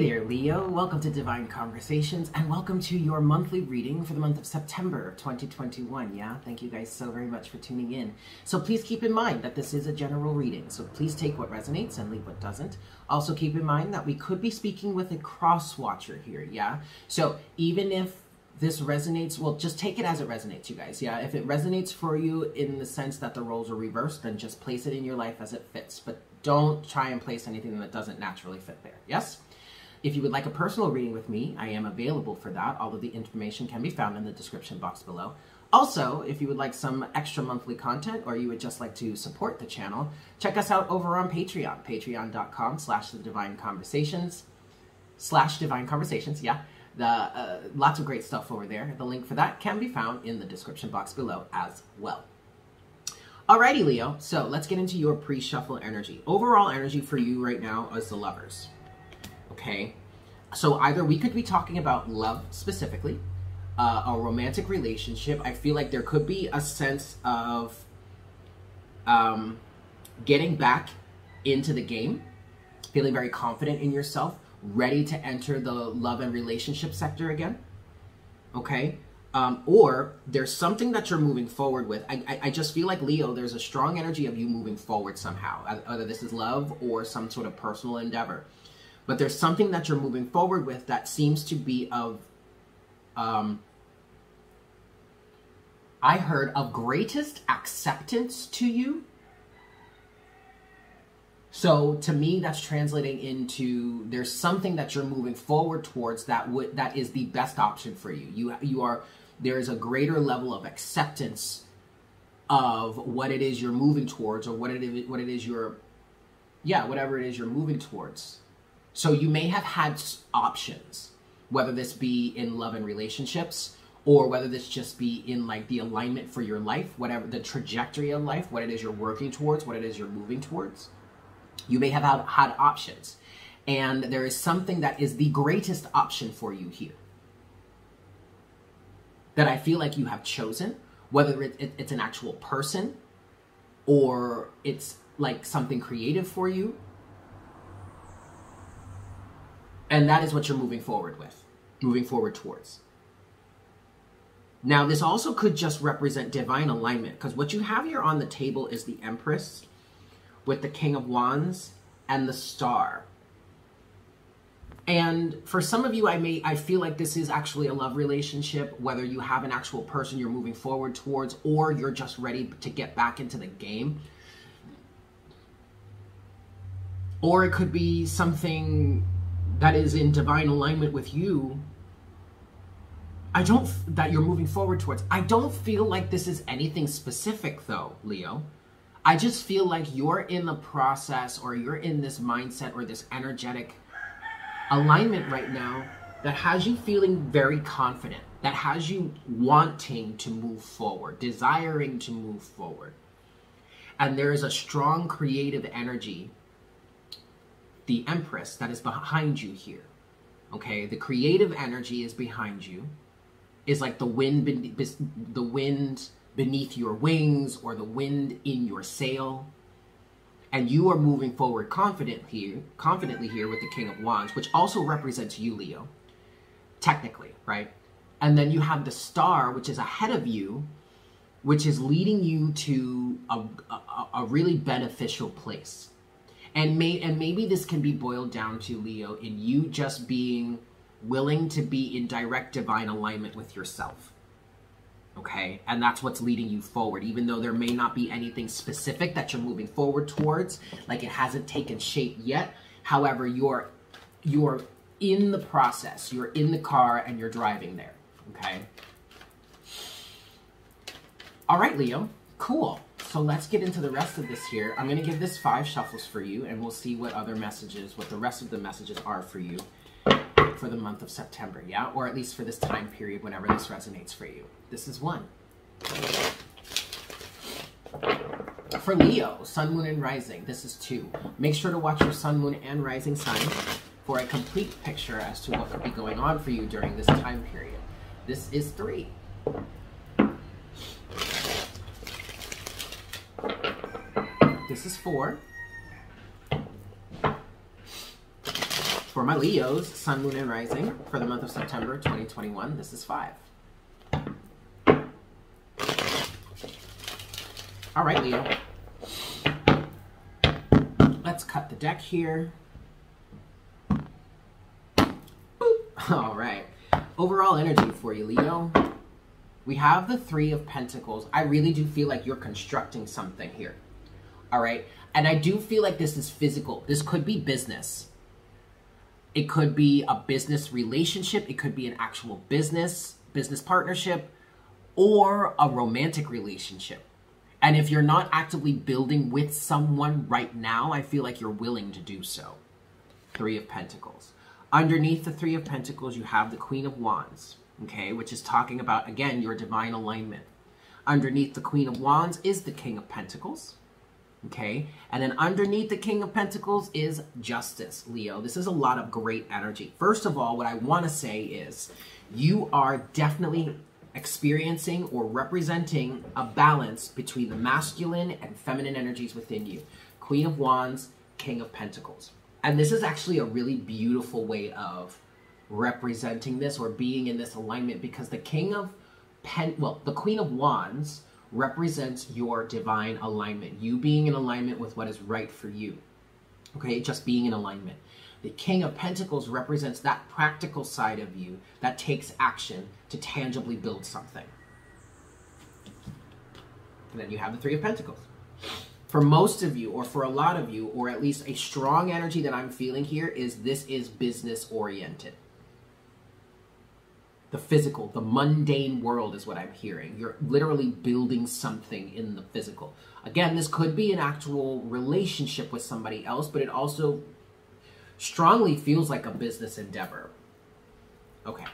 Hey there, Leo. Welcome to Divine Conversations, and welcome to your monthly reading for the month of September 2021, yeah? Thank you guys so very much for tuning in. So please keep in mind that this is a general reading, so please take what resonates and leave what doesn't. Also keep in mind that we could be speaking with a cross-watcher here, yeah? So even if this resonates, well, just take it as it resonates, you guys, yeah? If it resonates for you in the sense that the roles are reversed, then just place it in your life as it fits, but don't try and place anything that doesn't naturally fit there, yes? If you would like a personal reading with me, I am available for that, although the information can be found in the description box below. Also, if you would like some extra monthly content or you would just like to support the channel, check us out over on Patreon, patreon.com/divineconversations, yeah. Lots of great stuff over there. The link for that can be found in the description box below as well. Alrighty, Leo, so let's get into your pre-shuffle energy. Overall energy for you right now is the Lovers. Okay, so either we could be talking about love specifically, a romantic relationship. I feel like there could be a sense of getting back into the game, feeling very confident in yourself, ready to enter the love and relationship sector again, okay? Or there's something that you're moving forward with. I just feel like, Leo, there's a strong energy of you moving forward somehow, whether this is love or some sort of personal endeavor. But there's something that you're moving forward with that seems to be of, I heard, of greatest acceptance to you. So to me, that's translating into there's something that you're moving forward towards that is the best option for you. There is a greater level of acceptance of what it is you're moving towards, or whatever it is you're moving towards. So you may have had options, whether this be in love and relationships, or whether this just be in like the alignment for your life, whatever the trajectory of life, what it is you're working towards, what it is you're moving towards. You may have had options, and there is something that is the greatest option for you here that I feel like you have chosen, whether it's an actual person or it's like something creative for you. And that is what you're moving forward with, moving forward towards. Now, this also could just represent divine alignment, because what you have here on the table is the Empress with the King of Wands and the Star. And for some of you, I feel like this is actually a love relationship, whether you have an actual person you're moving forward towards, or you're just ready to get back into the game. Or it could be something that is in divine alignment with you, that you're moving forward towards. I don't feel like this is anything specific though, Leo. I just feel like you're in the process, or you're in this mindset or this energetic alignment right now that has you feeling very confident, that has you wanting to move forward, desiring to move forward. And there is a strong creative energy, the Empress, that is behind you here, okay? The creative energy is behind you, is like the wind beneath your wings, or the wind in your sail. And you are moving forward confidently here with the King of Wands, which also represents you, Leo, technically, right? And then you have the Star, which is ahead of you, which is leading you to a really beneficial place. And maybe this can be boiled down to, Leo, in you just being willing to be in direct divine alignment with yourself, okay? And that's what's leading you forward, even though there may not be anything specific that you're moving forward towards, like it hasn't taken shape yet. However, you're in the process, you're in the car and you're driving there, okay? All right, Leo, cool. So let's get into the rest of this here. I'm going to give this 5 shuffles for you, and we'll see what the rest of the messages are for you for the month of September, yeah? Or at least for this time period, whenever this resonates for you. This is 1. For Leo, Sun, Moon, and Rising, this is 2. Make sure to watch your Sun, Moon, and Rising sign for a complete picture as to what could be going on for you during this time period. This is 3. This is 4. For my Leos, Sun, Moon, and Rising for the month of September 2021, this is 5. All right, Leo. Let's cut the deck here. Boop. All right. Overall energy for you, Leo. We have the 3 of Pentacles. I really do feel like you're constructing something here. All right. And I do feel like this is physical. This could be business. It could be a business relationship. It could be an actual business partnership, or a romantic relationship. And if you're not actively building with someone right now, I feel like you're willing to do so. 3 of Pentacles. Underneath the 3 of Pentacles, you have the Queen of Wands. Okay, which is talking about, again, your divine alignment. Underneath the Queen of Wands is the King of Pentacles. Okay, and then underneath the King of Pentacles is justice, Leo. This is a lot of great energy. First of all, what I want to say is you are definitely experiencing or representing a balance between the masculine and feminine energies within you. Queen of Wands, King of Pentacles. And this is actually a really beautiful way of representing this or being in this alignment, because the Queen of Wands represents your divine alignment, you being in alignment with what is right for you. Okay, just being in alignment. The King of Pentacles represents that practical side of you that takes action to tangibly build something. And then you have the 3 of Pentacles. For most of you, or for a lot of you, or at least a strong energy that I'm feeling here is this is business oriented. The physical, the mundane world is what I'm hearing. You're literally building something in the physical. Again, this could be an actual relationship with somebody else, but it also strongly feels like a business endeavor. Okay.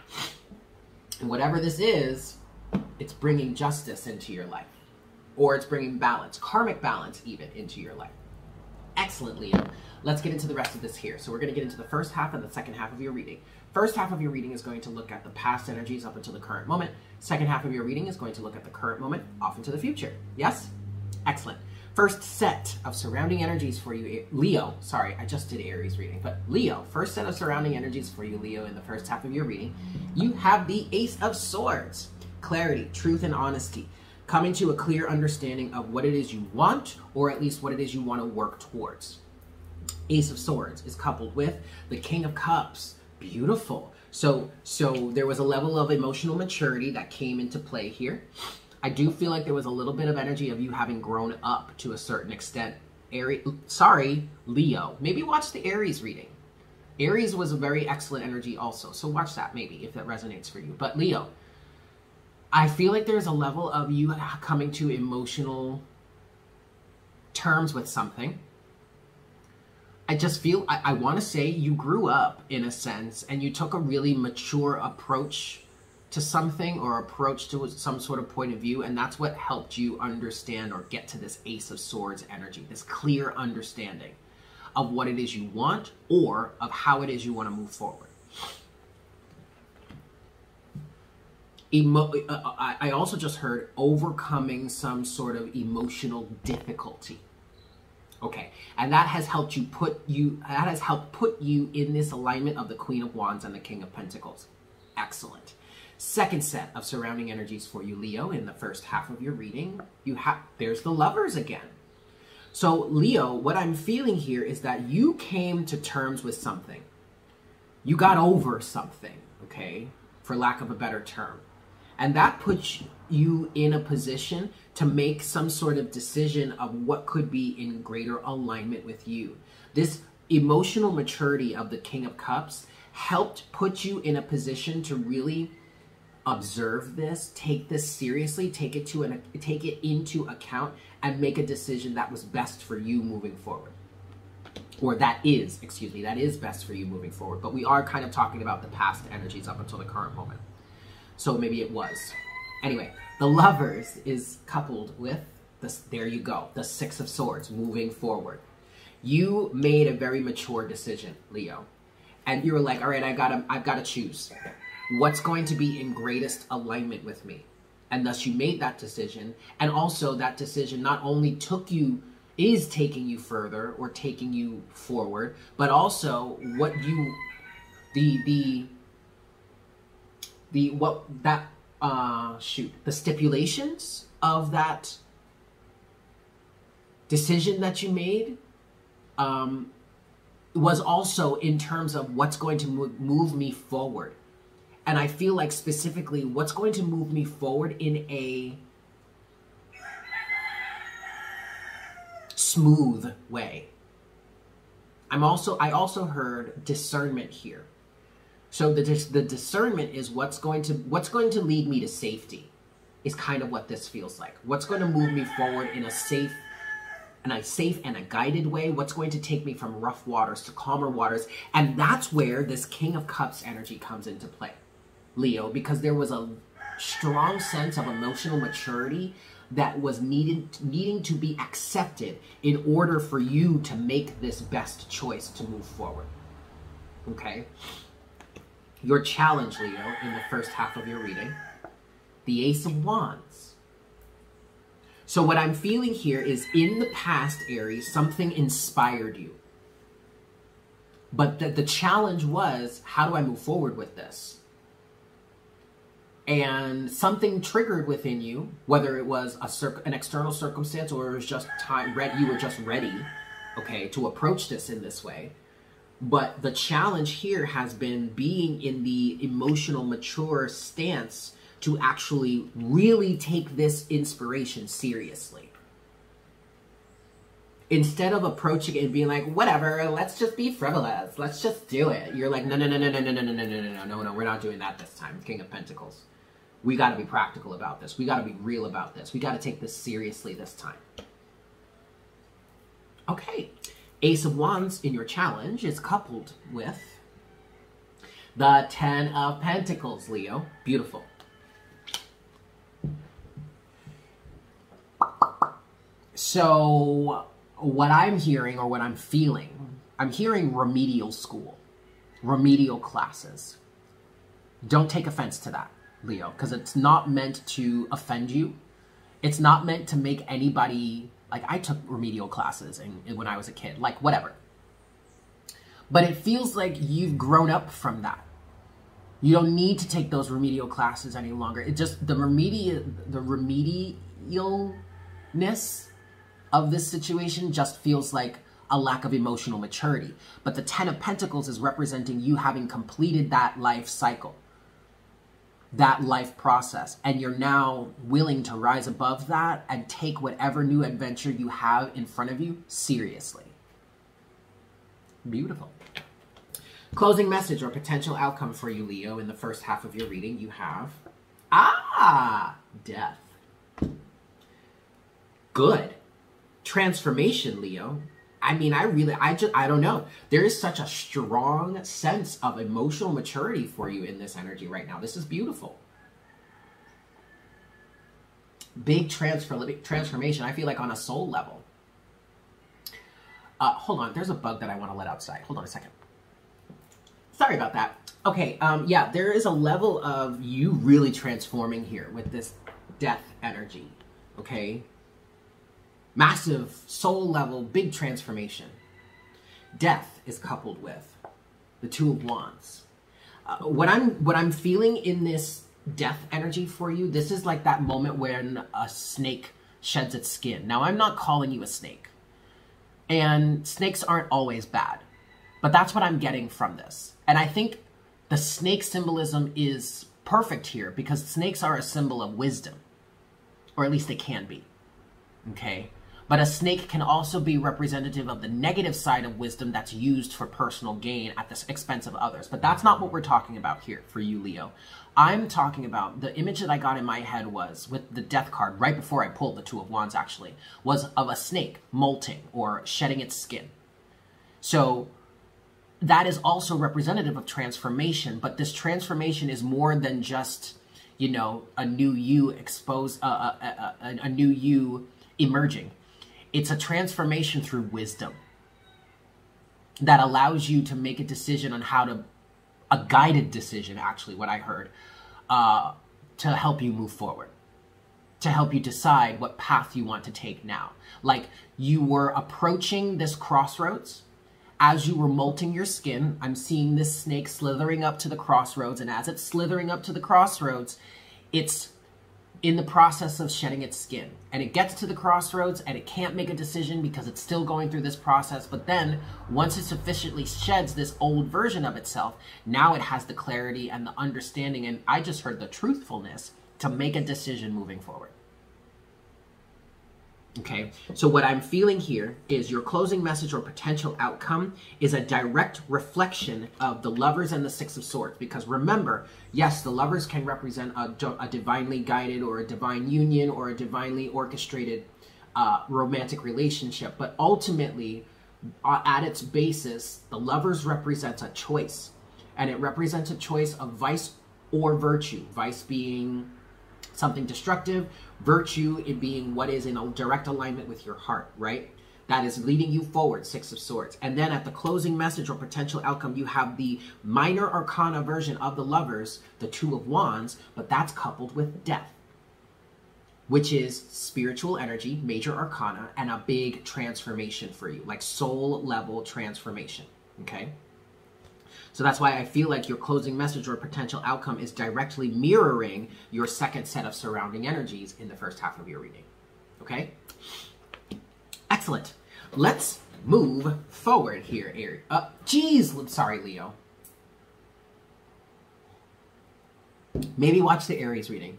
And whatever this is, it's bringing justice into your life. Or it's bringing balance, karmic balance even, into your life. Excellent, Leo. Let's get into the rest of this here. So we're going to get into the first half and the second half of your reading. First half of your reading is going to look at the past energies up until the current moment. Second half of your reading is going to look at the current moment off into the future. Yes? Excellent. First set of surrounding energies for you, Leo. Sorry, I just did Aries reading. But Leo, first set of surrounding energies for you, Leo, in the first half of your reading. You have the Ace of Swords. Clarity, truth, and honesty. Coming to a clear understanding of what it is you want, or at least what it is you want to work towards. Ace of Swords is coupled with the King of Cups. Beautiful. So there was a level of emotional maturity that came into play here. I do feel like there was a little bit of energy of you having grown up to a certain extent. Leo. Maybe watch the Aries reading. Aries was a very excellent energy also. So watch that maybe if that resonates for you. But Leo, I feel like there's a level of you coming to emotional terms with something. I just feel, I want to say you grew up in a sense and you took a really mature approach to something or approach to some sort of point of view, and that's what helped you understand or get to this Ace of Swords energy, this clear understanding of what it is you want or of how it is you want to move forward. I also just heard overcoming some sort of emotional difficulty. Okay, and that has helped you put you in this alignment of the Queen of Wands and the King of Pentacles. Excellent. Second set of surrounding energies for you, Leo, in the first half of your reading. There's the Lovers again. So, Leo, what I'm feeling here is that you came to terms with something. You got over something, okay, for lack of a better term. And that puts you in a position to make some sort of decision of what could be in greater alignment with you. This emotional maturity of the King of Cups helped put you in a position to really observe this, take this seriously, take it into account, and make a decision that was best for you moving forward. Or that is best for you moving forward. But we are kind of talking about the past energies up until the current moment. So maybe it was. Anyway, the Lovers is coupled with, the Six of Swords, moving forward. You made a very mature decision, Leo. And you were like, all right, I've got to choose. What's going to be in greatest alignment with me? And thus you made that decision. And also that decision not only is taking you further or taking you forward, but also what you the stipulations of that decision that you made was also in terms of what's going to move me forward. And I feel like specifically what's going to move me forward in a smooth way. I also heard discernment here. So the discernment is what's going to lead me to safety is kind of what this feels like. What's going to move me forward in a safe and a guided way? What's going to take me from rough waters to calmer waters? And that's where this King of Cups energy comes into play, Leo, because there was a strong sense of emotional maturity that was needing to be accepted in order for you to make this best choice to move forward. Okay? Your challenge, Leo, in the first half of your reading, the Ace of Wands. So what I'm feeling here is in the past, Aries, something inspired you. But the challenge was, how do I move forward with this? And something triggered within you, whether it was an external circumstance or it was just time, you were just ready, okay, to approach this in this way. But the challenge here has been being in the emotional mature stance to actually really take this inspiration seriously. Instead of approaching it and being like, whatever, let's just be frivolous, let's just do it. You're like, no, we're not doing that this time, King of Pentacles. We gotta be practical about this. We gotta be real about this. We gotta take this seriously this time. Okay, Ace of Wands in your challenge is coupled with the Ten of Pentacles, Leo. Beautiful. So what I'm hearing or what I'm feeling, I'm hearing remedial school, remedial classes. Don't take offense to that, Leo, because it's not meant to offend you. It's not meant to make anybody, like I took remedial classes when I was a kid, like whatever. But it feels like you've grown up from that. You don't need to take those remedial classes any longer. It just, the remedialness of this situation just feels like a lack of emotional maturity. But the Ten of Pentacles is representing you having completed that life cycle, that life process, and you're now willing to rise above that and take whatever new adventure you have in front of you seriously. Beautiful. Closing message or potential outcome for you, Leo, in the first half of your reading, you have, death. Good. Transformation, Leo. I mean, I don't know. There is such a strong sense of emotional maturity for you in this energy right now. This is beautiful. Big transformation, I feel like on a soul level. Hold on, there's a bug that I want to let outside. Hold on a second. Sorry about that. Okay, yeah, there is a level of you really transforming here with this death energy, okay? Massive soul level, big transformation. Death is coupled with the Two of Wands. What I'm feeling in this death energy for you, this is like that moment when a snake sheds its skin. Now, I'm not calling you a snake, and snakes aren't always bad, but that's what I'm getting from this. And I think the snake symbolism is perfect here because snakes are a symbol of wisdom, or at least they can be, okay? But a snake can also be representative of the negative side of wisdom that's used for personal gain at the expense of others. But that's not what we're talking about here for you, Leo. I'm talking about, the image that I got in my head was, with the death card, right before I pulled the Two of Wands actually, was of a snake molting or shedding its skin. So that is also representative of transformation, but this transformation is more than just, you know, a new you exposed, a new you emerging. It's a transformation through wisdom that allows you to make a decision on how to, a guided decision, actually, what I heard, to help you move forward, to help you decide what path you want to take now. Like you were approaching this crossroads As you were molting your skin, I'm seeing this snake slithering up to the crossroads, and as it's slithering up to the crossroads, it's in the process of shedding its skin. And it gets to the crossroads and it can't make a decision because it's still going through this process. But then once it sufficiently sheds this old version of itself, now it has the clarity and the understanding, and I just heard the truthfulness to make a decision moving forward. Okay, so what I'm feeling here is your closing message or potential outcome is a direct reflection of the Lovers and the Six of Swords. Because remember, yes, the Lovers can represent a divinely guided or a divine union or a divinely orchestrated romantic relationship. But ultimately, at its basis, the Lovers represents a choice. And it represents a choice of vice or virtue. Vice being something destructive, virtue in being what is in a direct alignment with your heart, right? That is leading you forward, Six of Swords. And then at the closing message or potential outcome, you have the minor arcana version of the Lovers, the Two of Wands, but that's coupled with death, which is spiritual energy, major arcana, and a big transformation for you, like soul level transformation, okay? So that's why I feel like your closing message or potential outcome is directly mirroring your second set of surrounding energies in the first half of your reading. Okay? Excellent. Let's move forward here, Aries. Geez, I'm sorry, Leo. Maybe watch the Aries reading.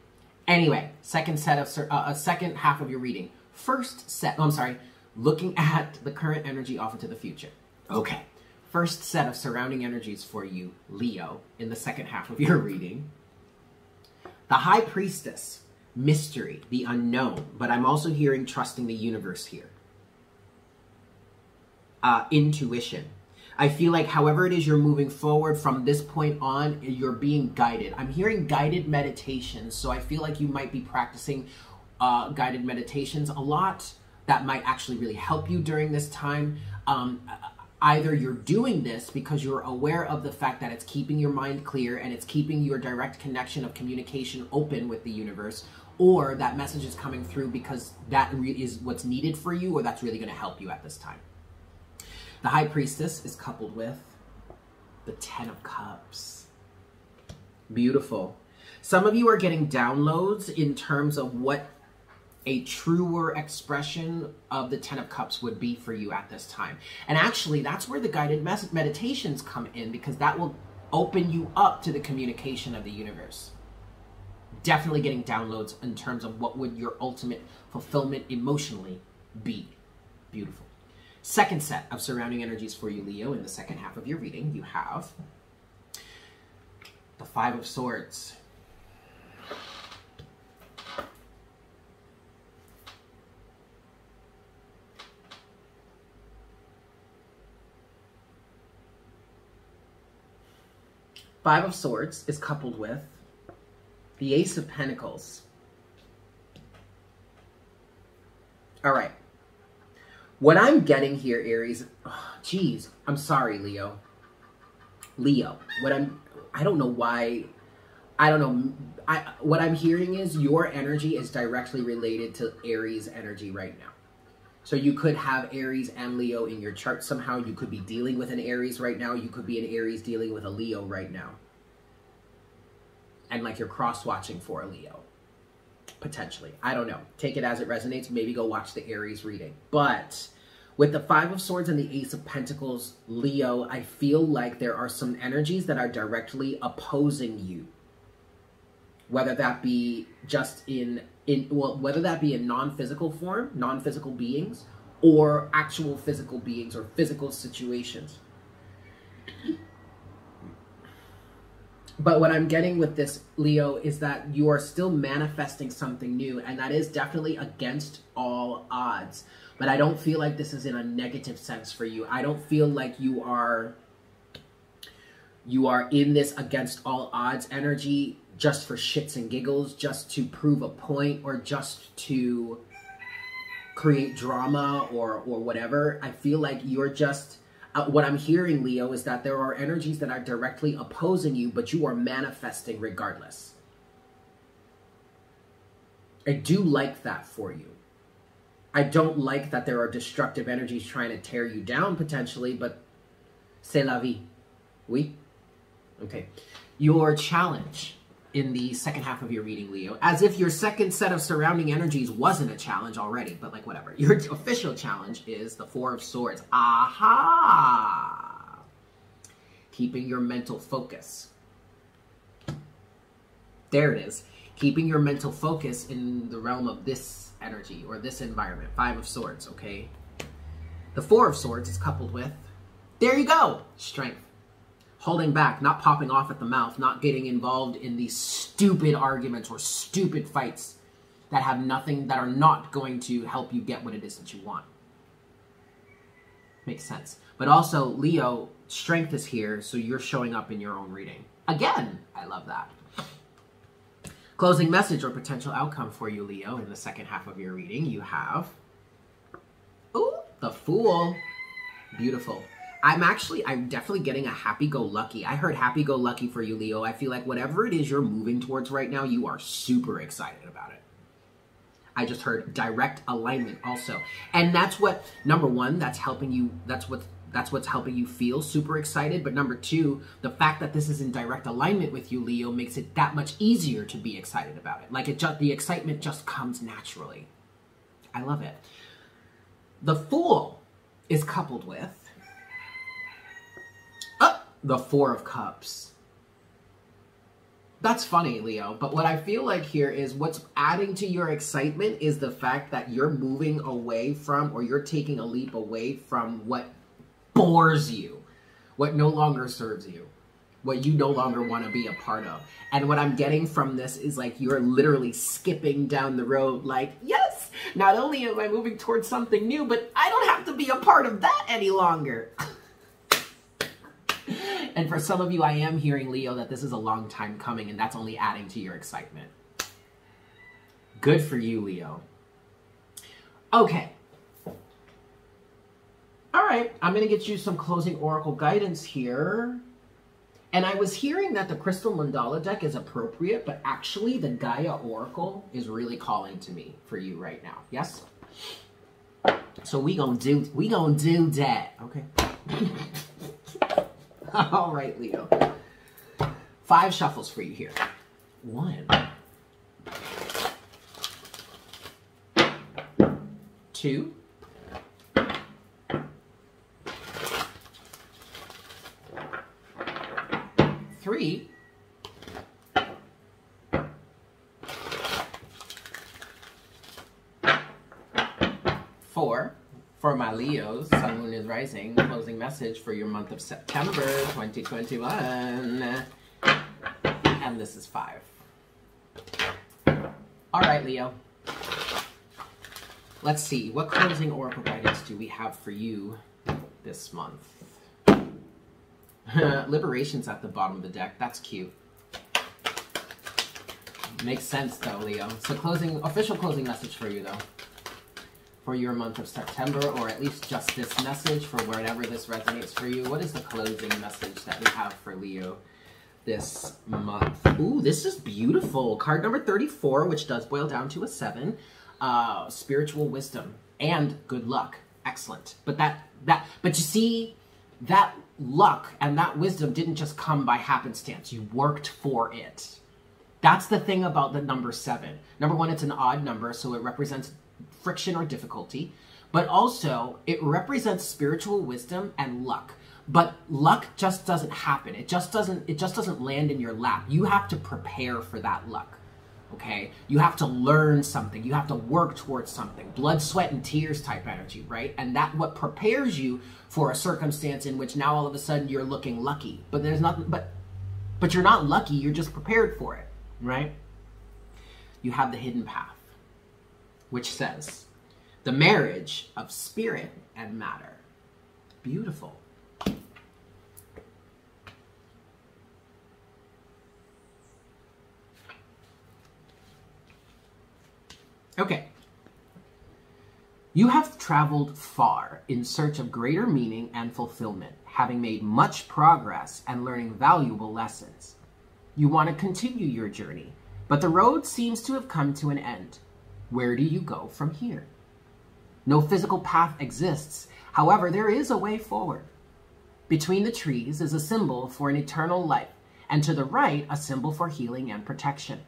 Anyway, second half of your reading. First set, looking at the current energy off into the future. Okay. First set of surrounding energies for you, Leo, in the second half of your reading. The High Priestess, mystery, the unknown, but I'm also hearing trusting the universe here. Intuition. I feel like however it is you're moving forward from this point on, you're being guided. I'm hearing guided meditations, so I feel like you might be practicing guided meditations a lot. That might actually really help you during this time. Either you're doing this because you're aware of the fact that it's keeping your mind clear and it's keeping your direct connection of communication open with the universe, or that message is coming through because that is what's needed for you, or that's really going to help you at this time. The High Priestess is coupled with the Ten of Cups. Beautiful. Some of you are getting downloads in terms of what a truer expression of the Ten of Cups would be for you at this time. And actually, that's where the guided meditations come in, because that will open you up to the communication of the universe. Definitely getting downloads in terms of what would your ultimate fulfillment emotionally be. Beautiful. Second set of surrounding energies for you, Leo, in the second half of your reading, you have the Five of Swords. Five of Swords is coupled with the Ace of Pentacles. All right. What I'm getting here, Aries, geez, I'm sorry, Leo. Leo, what I'm hearing is your energy is directly related to Aries' energy right now. So you could have Aries and Leo in your chart somehow. You could be dealing with an Aries right now. You could be an Aries dealing with a Leo right now. And like you're cross-watching for a Leo, potentially. I don't know. Take it as it resonates. Maybe go watch the Aries reading. But with the Five of Swords and the Ace of Pentacles, Leo, I feel like there are some energies that are directly opposing you. Whether that be just whether that be in non-physical form, non-physical beings, or actual physical beings or physical situations. But what I'm getting with this, Leo, is that you are still manifesting something new, and that is definitely against all odds. But I don't feel like this is in a negative sense for you. I don't feel like you are in this against all odds energy just for shits and giggles, just to prove a point, or just to create drama or whatever. I feel like you're just, what I'm hearing, Leo, is that there are energies that are directly opposing you, but you are manifesting regardless. I do like that for you. I don't like that there are destructive energies trying to tear you down potentially, but C'est la vie. Oui? Okay. Your challenge in the second half of your reading, Leo, as if your second set of surrounding energies wasn't a challenge already, but like whatever. Your official challenge is the Four of Swords. Aha! Keeping your mental focus. There it is. Keeping your mental focus in the realm of this energy or this environment. Five of Swords, okay? The Four of Swords is coupled with, there you go, strength. Holding back, not popping off at the mouth, not getting involved in these stupid arguments or stupid fights that have nothing, that are not going to help you get what it is that you want. Makes sense. But also, Leo, strength is here, so you're showing up in your own reading. Again, I love that. Closing message or potential outcome for you, Leo, in the second half of your reading, you have... Ooh, the Fool. Beautiful. I'm definitely getting a happy-go-lucky. I heard happy-go-lucky for you, Leo. I feel like whatever it is you're moving towards right now, you are super excited about it. I just heard direct alignment also. And that's what, number one, that's helping you, that's what's helping you feel super excited. But number two, the fact that this is in direct alignment with you, Leo, makes it that much easier to be excited about it. Like the excitement just comes naturally. I love it. The Fool is coupled with the Four of Cups. That's funny, Leo, but what I feel like here is what's adding to your excitement is the fact that you're moving away from, or you're taking a leap away from what bores you, what no longer serves you, what you no longer want to be a part of. And what I'm getting from this is like you're literally skipping down the road like, yes, not only am I moving towards something new, but I don't have to be a part of that any longer. And for some of you, I am hearing, Leo, that this is a long time coming, and that's only adding to your excitement. Good for you, Leo. Okay. All right. I'm going to get you some closing oracle guidance here. And I was hearing that the Crystal Mandala deck is appropriate, but actually the Gaia Oracle is really calling to me for you right now. Yes? So we gonna do that. Okay. All right, Leo. Five shuffles for you here. One. Two. Three. Four. For my Leos, Sun, Moon is rising. Closing message for your month of September 2021. And this is five. All right, Leo. Let's see. What closing oracle guidance do we have for you this month? Liberation's at the bottom of the deck. That's cute. Makes sense, though, Leo. So official closing message for you, though. For your month of September, or at least just this message for wherever this resonates for you. What is the closing message that we have for Leo this month? Ooh, this is beautiful. Card number 34, which does boil down to a 7. Spiritual wisdom and good luck. Excellent. But but you see, that luck and that wisdom didn't just come by happenstance. You worked for it. That's the thing about the number 7. Number one, it's an odd number, so it represents friction or difficulty, but also it represents spiritual wisdom and luck. But luck just doesn't happen. It just doesn't land in your lap. You have to prepare for that luck. Okay? You have to learn something. You have to work towards something. Blood, sweat, and tears type energy, right? And that what prepares you for a circumstance in which now all of a sudden you're looking lucky. But there's nothing, but you're not lucky, you're just prepared for it, right? You have the hidden path, which says, the marriage of spirit and matter. Beautiful. Okay. You have traveled far in search of greater meaning and fulfillment, having made much progress and learning valuable lessons. You want to continue your journey, but the road seems to have come to an end. Where do you go from here? No physical path exists. However, there is a way forward. Between the trees is a symbol for an eternal life, and to the right, a symbol for healing and protection.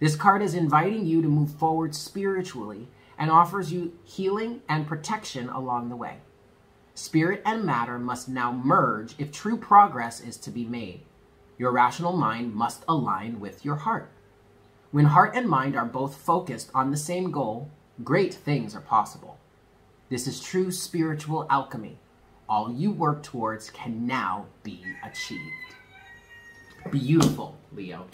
This card is inviting you to move forward spiritually and offers you healing and protection along the way. Spirit and matter must now merge if true progress is to be made. Your rational mind must align with your heart. When heart and mind are both focused on the same goal, great things are possible. This is true spiritual alchemy. All you work towards can now be achieved. Beautiful, Leo.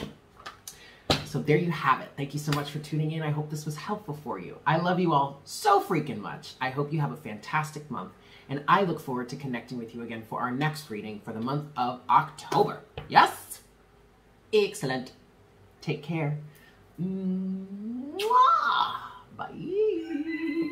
So there you have it. Thank you so much for tuning in. I hope this was helpful for you. I love you all so freaking much. I hope you have a fantastic month, and I look forward to connecting with you again for our next reading for the month of October. Yes? Excellent. Take care. Mwah! Bye.